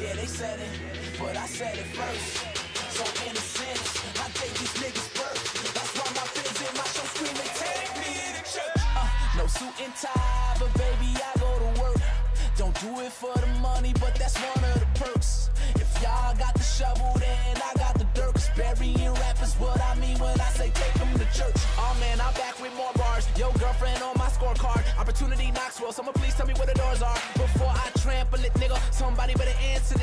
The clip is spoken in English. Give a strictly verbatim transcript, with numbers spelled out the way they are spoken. Yeah, they said it, but I said it first. So in a sense, I gave these niggas birth. That's why my fans in my show screaming, take me to church. Uh, no suit and tie, but baby, I go to work. Don't do it for the money, but that's one of the perks. If y'all got the shovel, then I got the dirt. Cause burying rap is what I mean when I say take them to church. Oh man, I'm back with more bars. Yo, girlfriend on my scorecard. Opportunity Knoxville, someone please tell me where the doors are. Before I trample it, nigga, somebody better answer